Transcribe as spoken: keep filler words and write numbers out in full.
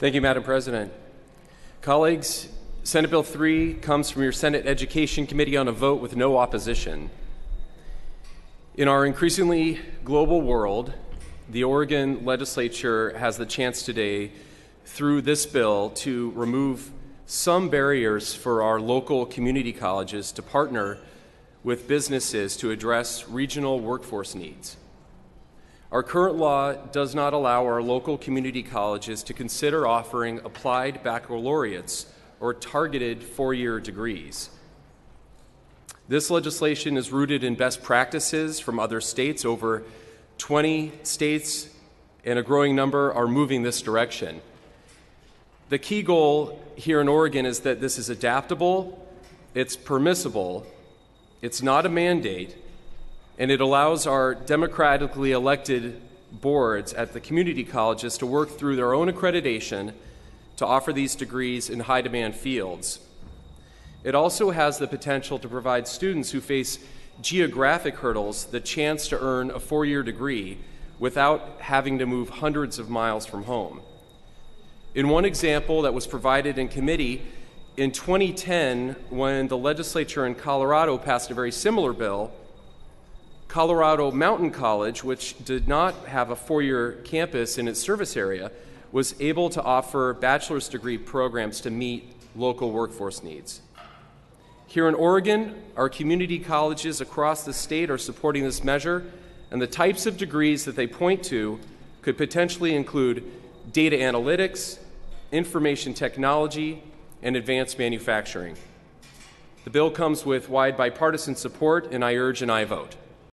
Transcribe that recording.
Thank you, Madam President. Colleagues, Senate Bill three comes from your Senate Education Committee on a vote with no opposition. In our increasingly global world, the Oregon Legislature has the chance today, through this bill, to remove some barriers for our local community colleges to partner with businesses to address regional workforce needs. Our current law does not allow our local community colleges to consider offering applied baccalaureates or targeted four-year degrees. This legislation is rooted in best practices from other states. Over twenty states and a growing number are moving this direction. The key goal here in Oregon is that this is adaptable, it's permissible, it's not a mandate, and it allows our democratically elected boards at the community colleges to work through their own accreditation to offer these degrees in high-demand fields. It also has the potential to provide students who face geographic hurdles the chance to earn a four-year degree without having to move hundreds of miles from home. In one example that was provided in committee, in twenty ten, when the legislature in Colorado passed a very similar bill, Colorado Mountain College, which did not have a four-year campus in its service area, was able to offer bachelor's degree programs to meet local workforce needs. Here in Oregon, our community colleges across the state are supporting this measure, and the types of degrees that they point to could potentially include data analytics, information technology, and advanced manufacturing. The bill comes with wide bipartisan support, and I urge an aye vote.